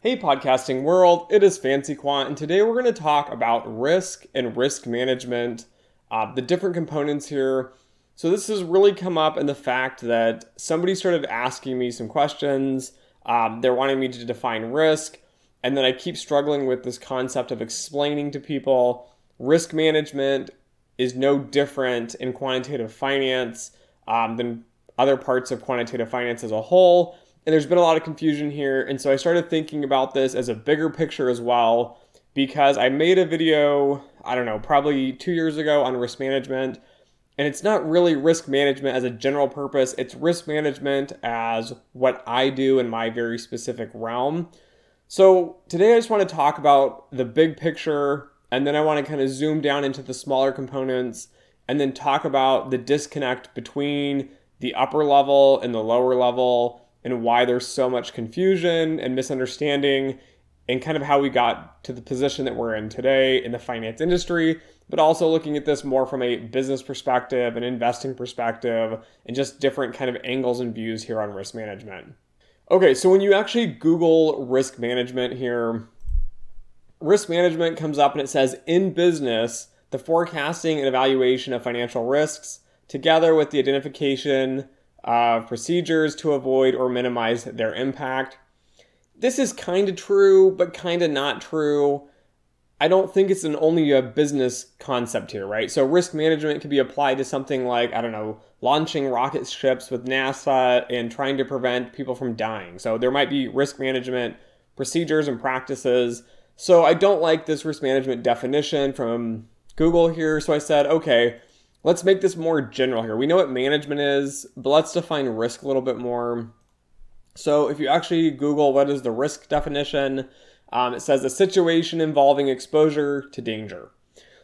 Hey podcasting world, it is FancyQuant, and today we're going to talk about risk and risk management, the different components here. So this has really come up in the fact that somebody started asking me some questions, they're wanting me to define risk, and then I keep struggling with this concept of explaining to people risk management is no different in quantitative finance than other parts of quantitative finance as a whole. And there's been a lot of confusion here, and so I started thinking about this as a bigger picture as well, because I made a video, I don't know, probably 2 years ago on risk management, and it's not really risk management as a general purpose, it's risk management as what I do in my very specific realm. So today I just want to talk about the big picture, and then I want to kind of zoom down into the smaller components, and then talk about the disconnect between the upper level and the lower level, and why there's so much confusion and misunderstanding, and kind of how we got to the position that we're in today in the finance industry, but also looking at this more from a business perspective, an investing perspective, and just different kind of angles and views here on risk management. Okay, so when you actually Google risk management here, risk management comes up and it says, in business, the forecasting and evaluation of financial risks, together with the identification of procedures to avoid or minimize their impact. This is kind of true, but kind of not true. I don't think it's only a business concept here, right? So risk management could be applied to something like, I don't know, launching rocket ships with NASA and trying to prevent people from dying. So there might be risk management procedures and practices. So I don't like this risk management definition from Google here. So I said, okay, let's make this more general here. We know what management is, but let's define risk a little bit more. So if you actually Google what is the risk definition, it says a situation involving exposure to danger.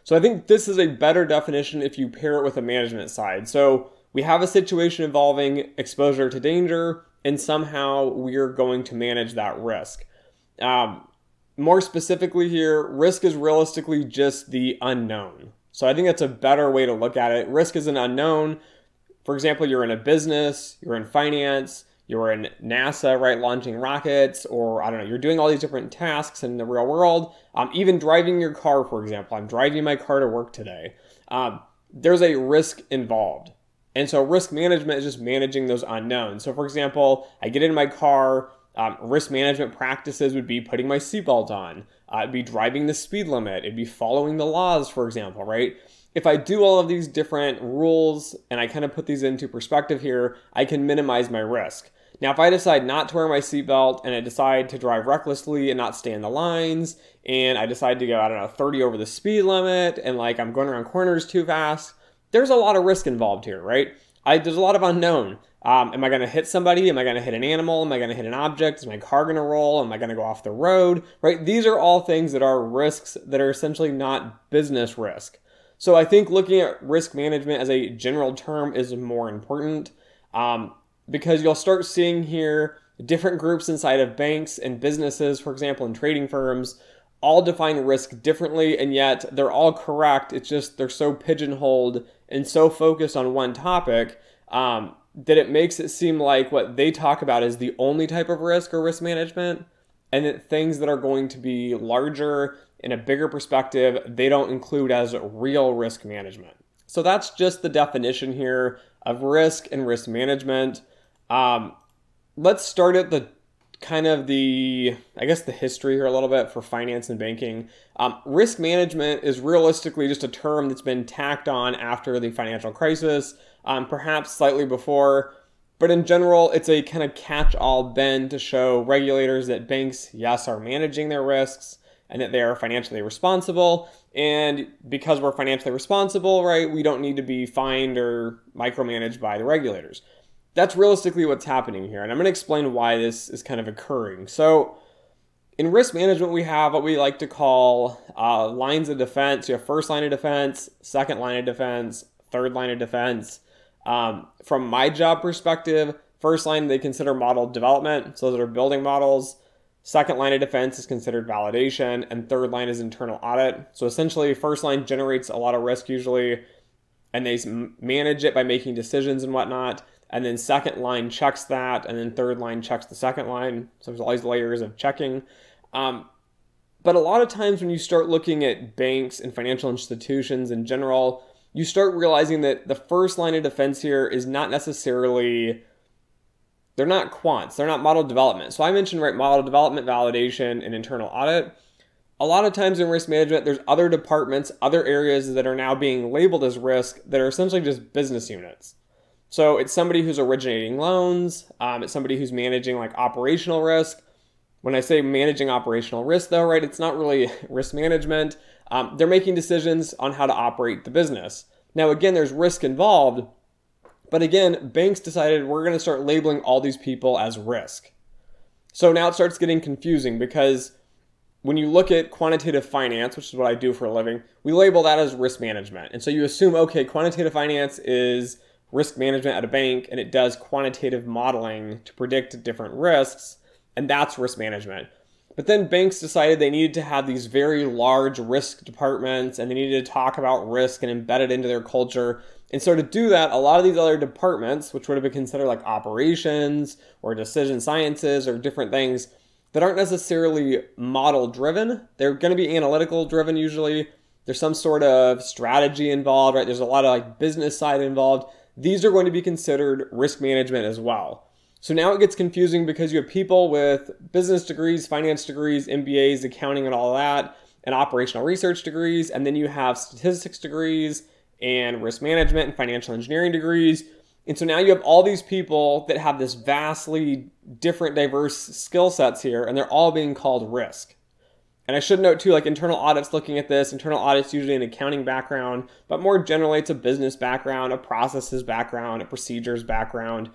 So I think this is a better definition if you pair it with a management side. So we have a situation involving exposure to danger, and somehow we're going to manage that risk. More specifically here, risk is realistically just the unknown. So I think that's a better way to look at it. Risk is an unknown. For example, you're in a business, you're in finance, you're in NASA, right, launching rockets, or I don't know, you're doing all these different tasks in the real world. Even driving your car, for example. I'm driving my car to work today. There's a risk involved. And so risk management is just managing those unknowns. So for example, I get in my car, risk management practices would be putting my seatbelt on. It'd be driving the speed limit. It'd be following the laws, for example, right? If I do all of these different rules and I kind of put these into perspective here, I can minimize my risk. Now, if I decide not to wear my seatbelt and I decide to drive recklessly and not stay in the lines, and I decide to go, I don't know, 30 over the speed limit, and like I'm going around corners too fast, there's a lot of risk involved here, right? There's a lot of unknown. Am I going to hit somebody? Am I going to hit an animal? Am I going to hit an object? Is my car going to roll? Am I going to go off the road? Right? These are all things that are risks that are essentially not business risk. So I think looking at risk management as a general term is more important because you'll start seeing here different groups inside of banks and businesses, for example, and trading firms, all define risk differently, and yet they're all correct. It's just they're so pigeonholed and so focused on one topic that it makes it seem like what they talk about is the only type of risk or risk management, and that things that are going to be larger in a bigger perspective, they don't include as real risk management. So that's just the definition here of risk and risk management. Let's start at the kind of the, I guess, the history here a little bit for finance and banking. Risk management is realistically just a term that's been tacked on after the financial crisis, perhaps slightly before, but in general, it's a kind of catch-all bend to show regulators that banks, yes, are managing their risks and that they are financially responsible. And because we're financially responsible, right, we don't need to be fined or micromanaged by the regulators. That's realistically what's happening here, and I'm going to explain why this is kind of occurring. So in risk management, we have what we like to call lines of defense. You have first line of defense, second line of defense, third line of defense. From my job perspective, first line, they consider model development. So those are building models. Second line of defense is considered validation, and third line is internal audit. So essentially, first line generates a lot of risk usually, and they manage it by making decisions and whatnot. and then second line checks that, and then third line checks the second line. So there's all these layers of checking. But a lot of times when you start looking at banks and financial institutions in general, you start realizing that the first line of defense here is not necessarily, they're not quants, they're not model development. So I mentioned, right, model development, validation, and internal audit. A lot of times in risk management, there's other departments, other areas that are now being labeled as risk that are essentially just business units. So it's somebody who's originating loans, it's somebody who's managing like operational risk. When I say managing operational risk though, right, it's not really risk management. They're making decisions on how to operate the business. Now again, there's risk involved, but again, banks decided we're gonna start labeling all these people as risk. So now it starts getting confusing because when you look at quantitative finance, which is what I do for a living, we label that as risk management. And so you assume, okay, quantitative finance is risk management at a bank and it does quantitative modeling to predict different risks. And that's risk management. But then banks decided they needed to have these very large risk departments and they needed to talk about risk and embed it into their culture. And so to do that, a lot of these other departments, which would have been considered like operations or decision sciences or different things that aren't necessarily model driven, they're gonna be analytical driven usually. There's some sort of strategy involved, right? There's a lot of like business side involved. These are going to be considered risk management as well. So now it gets confusing because you have people with business degrees, finance degrees, MBAs, accounting and all that, and operational research degrees, and then you have statistics degrees and risk management and financial engineering degrees. And so now you have all these people that have this vastly different diverse skill sets here, and they're all being called risk. And I should note too, like internal audit's looking at this, internal audit's usually an accounting background, but more generally it's a business background, a processes background, a procedures background.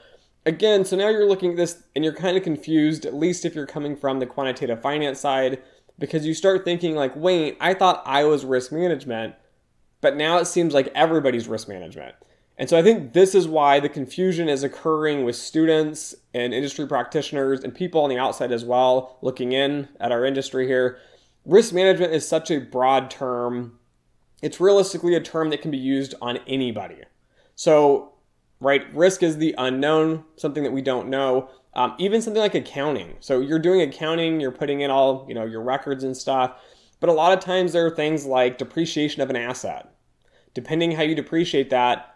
Again, so now you're looking at this and you're kind of confused, at least if you're coming from the quantitative finance side, because you start thinking like, wait, I thought I was risk management, but now it seems like everybody's risk management. And so I think this is why the confusion is occurring with students and industry practitioners and people on the outside as well, looking in at our industry here. Risk management is such a broad term. It's realistically a term that can be used on anybody. So, right, risk is the unknown, something that we don't know. Even something like accounting. So you're doing accounting, you're putting in all, you know, your records and stuff. But a lot of times there are things like depreciation of an asset. Depending how you depreciate that,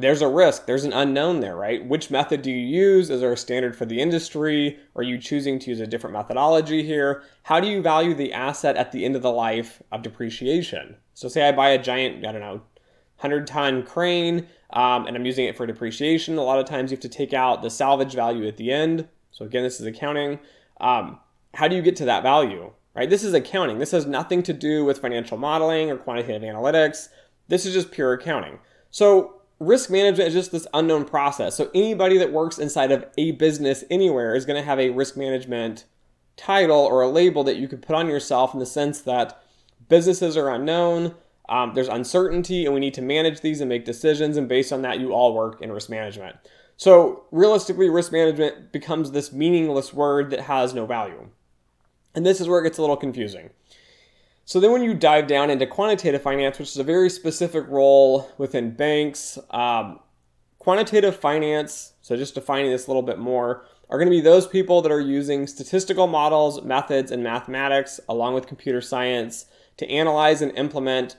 there's a risk, there's an unknown there, right? Which method do you use? Is there a standard for the industry? Are you choosing to use a different methodology here? How do you value the asset at the end of the life of depreciation? So say I buy a giant, I don't know, 100-ton crane, and I'm using it for depreciation. A lot of times you have to take out the salvage value at the end. So again, this is accounting. How do you get to that value, right? This is accounting. This has nothing to do with financial modeling or quantitative analytics. This is just pure accounting. So risk management is just this unknown process. So anybody that works inside of a business anywhere is going to have a risk management title or a label that you could put on yourself, in the sense that businesses are unknown. There's uncertainty and we need to manage these and make decisions, and based on that you all work in risk management. So realistically, risk management becomes this meaningless word that has no value. And this is where it gets a little confusing. So then when you dive down into quantitative finance, which is a very specific role within banks, quantitative finance, so just defining this a little bit more, are going to be those people that are using statistical models, methods, and mathematics along with computer science to analyze and implement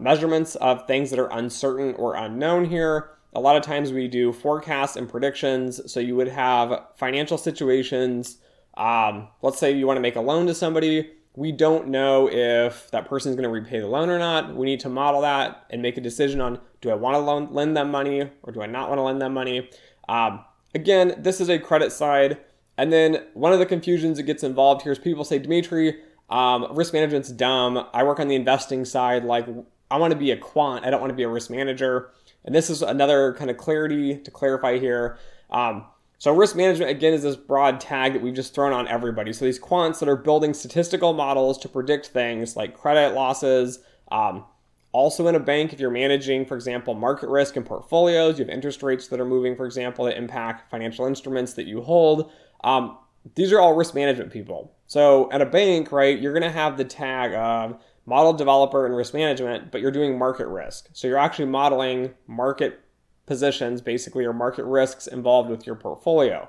measurements of things that are uncertain or unknown here. A lot of times we do forecasts and predictions. So you would have financial situations. Let's say you want to make a loan to somebody. We don't know if that person's going to repay the loan or not. We need to model that and make a decision on, do I want to lend them money or do I not want to lend them money? Again, this is a credit side. And then one of the confusions that gets involved here is people say, Dimitri, risk management's dumb. I work on the investing side. Like, I want to be a quant. I don't want to be a risk manager. And this is another kind of clarity to clarify here. So risk management, again, is this broad tag that we've just thrown on everybody. So these quants that are building statistical models to predict things like credit losses. Also in a bank, if you're managing, for example, market risk and portfolios, you have interest rates that are moving, for example, that impact financial instruments that you hold. These are all risk management people. So at a bank, right, you're going to have the tag of model developer and risk management, but you're doing market risk. So you're actually modeling market positions basically or market risks involved with your portfolio.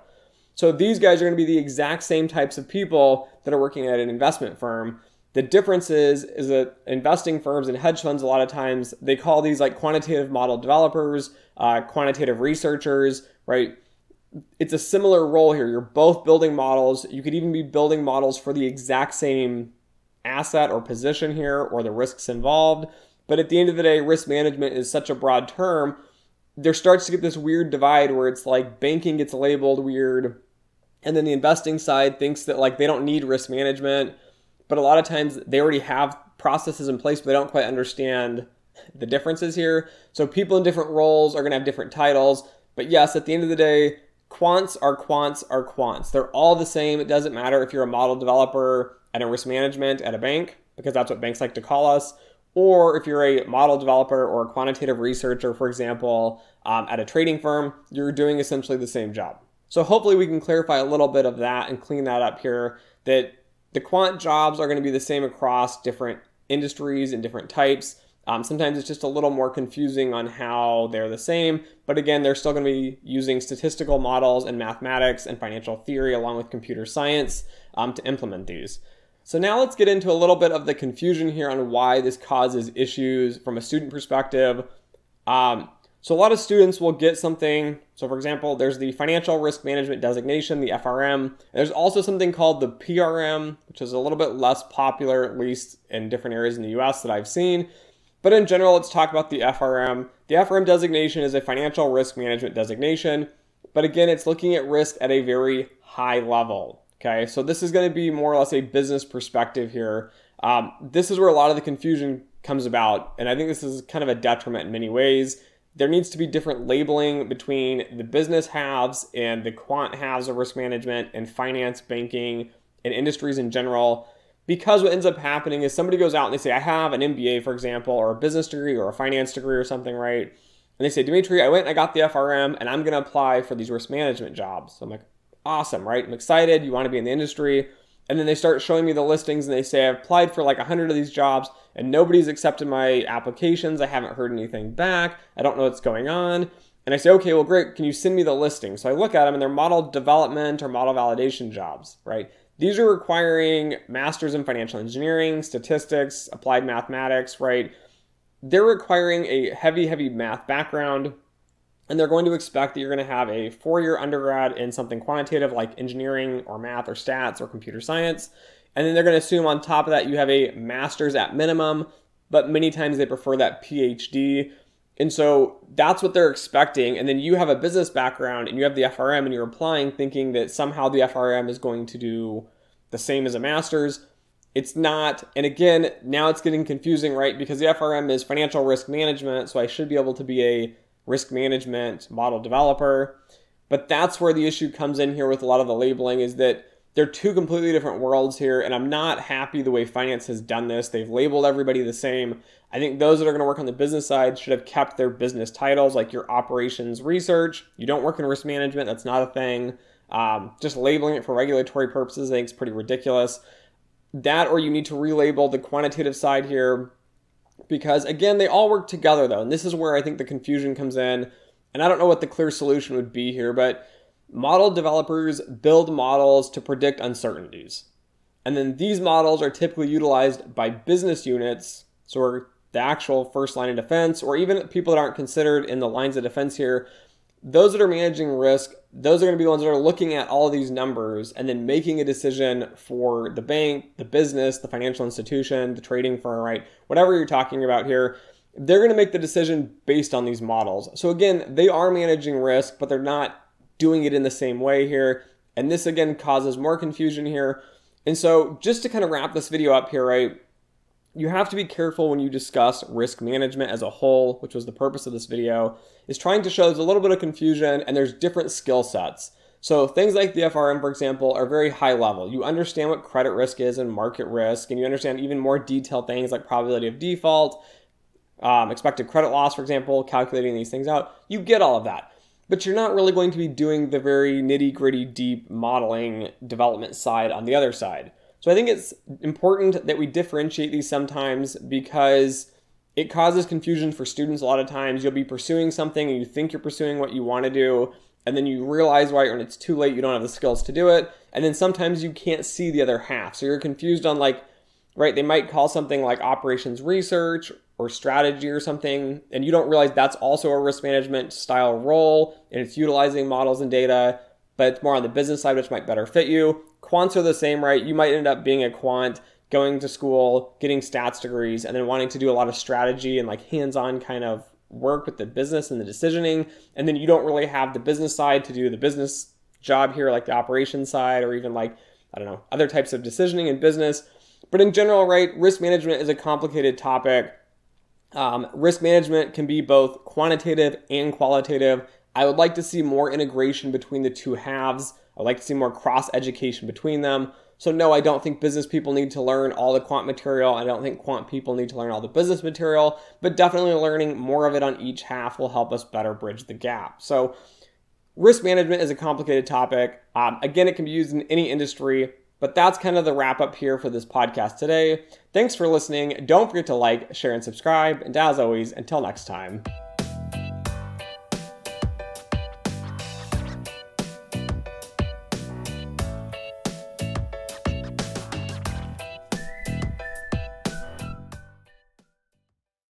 So these guys are going to be the exact same types of people that are working at an investment firm. The difference is that investing firms and hedge funds, a lot of times they call these like quantitative model developers, quantitative researchers, right? It's a similar role here. You're both building models. You could even be building models for the exact same asset or position here or the risks involved. But at the end of the day, risk management is such a broad term. There starts to get this weird divide where it's like banking gets labeled weird. And then the investing side thinks that like they don't need risk management. But a lot of times they already have processes in place, but they don't quite understand the differences here. So people in different roles are going to have different titles. But yes, at the end of the day, quants are quants are quants. They're all the same. It doesn't matter if you're a model developer at a risk management at a bank, because that's what banks like to call us, or if you're a model developer or a quantitative researcher, for example, at a trading firm, you're doing essentially the same job. So hopefully we can clarify a little bit of that and clean that up here, that the quant jobs are going to be the same across different industries and different types. Sometimes it's just a little more confusing on how they're the same, but again, they're still going to be using statistical models and mathematics and financial theory along with computer science to implement these. So now let's get into a little bit of the confusion here on why this causes issues from a student perspective. So a lot of students will get something. So for example, there's the Financial Risk Management Designation, the FRM. There's also something called the PRM, which is a little bit less popular, at least in different areas in the US that I've seen. But in general, let's talk about the FRM. The FRM designation is a Financial Risk Management Designation. But again, it's looking at risk at a very high level. Okay, so this is going to be more or less a business perspective here. This is where a lot of the confusion comes about. And I think this is kind of a detriment in many ways. There needs to be different labeling between the business halves and the quant halves of risk management and finance, banking, and industries in general. Because what ends up happening is somebody goes out and they say, I have an MBA, for example, or a business degree or a finance degree or something, right? And they say, Dimitri, I went and I got the FRM and I'm going to apply for these risk management jobs. So I'm like, awesome, right? I'm excited. You want to be in the industry. And then they start showing me the listings and they say, I've applied for like 100 of these jobs and nobody's accepted my applications. I haven't heard anything back. I don't know what's going on. And I say, okay, well, great. Can you send me the listing? So I look at them and they're model development or model validation jobs, right? These are requiring masters in financial engineering, statistics, applied mathematics, right? They're requiring a heavy, heavy math background. And they're going to expect that you're going to have a four-year undergrad in something quantitative like engineering or math or stats or computer science. And then they're going to assume on top of that you have a master's at minimum, but many times they prefer that PhD. And so that's what they're expecting. And then you have a business background and you have the FRM and you're applying thinking that somehow the FRM is going to do the same as a master's. It's not. And again, now it's getting confusing, right? Because the FRM is financial risk management. So I should be able to be a risk management model developer. But that's where the issue comes in here with a lot of the labeling, is that they're two completely different worlds here. And I'm not happy the way finance has done this. They've labeled everybody the same. I think those that are going to work on the business side should have kept their business titles, like your operations research. You don't work in risk management. That's not a thing. Just labeling it for regulatory purposes, I think is pretty ridiculous. That, or you need to relabel the quantitative side here. Because again, they all work together though. And this is where I think the confusion comes in. And I don't know what the clear solution would be here, but model developers build models to predict uncertainties. And then these models are typically utilized by business units. So we're the actual first line of defense, or even people that aren't considered in the lines of defense here. Those that are managing risk, those are going to be the ones that are looking at all these numbers and then making a decision for the bank, the business, the financial institution, the trading firm, right? Whatever you're talking about here, they're going to make the decision based on these models. So again, they are managing risk, but they're not doing it in the same way here. And this again causes more confusion here. And so just to kind of wrap this video up here, right? You have to be careful when you discuss risk management as a whole, which was the purpose of this video, is trying to show there's a little bit of confusion and there's different skill sets. So things like the FRM, for example, are very high level. You understand what credit risk is and market risk, and you understand even more detailed things like probability of default, expected credit loss, for example, calculating these things out. You get all of that, but you're not really going to be doing the very nitty-gritty deep modeling development side on the other side. So I think it's important that we differentiate these sometimes, because It causes confusion for students a lot of times. You'll be pursuing something and you think you're pursuing what you want to do, and then you realize when it's too late you don't have the skills to do it, and then sometimes you can't see the other half. So you're confused on, like, right, they might call something like operations research or strategy or something, and you don't realize that's also a risk management style role, and it's utilizing models and data, but it's more on the business side, which might better fit you. Quants are the same, right? You might end up being a quant, going to school, getting stats degrees, and then wanting to do a lot of strategy and like hands-on kind of work with the business and the decisioning. And then you don't really have the business side to do the business job here, like the operations side, or even like, I don't know, other types of decisioning in business. But in general, right, risk management is a complicated topic. Risk management can be both quantitative and qualitative. I would like to see more integration between the two halves. I'd like to see more cross-education between them. So no, I don't think business people need to learn all the quant material. I don't think quant people need to learn all the business material, but definitely learning more of it on each half will help us better bridge the gap. So risk management is a complicated topic. Again, it can be used in any industry, but that's kind of the wrap up here for this podcast today. Thanks for listening. Don't forget to like, share, and subscribe. And as always, until next time.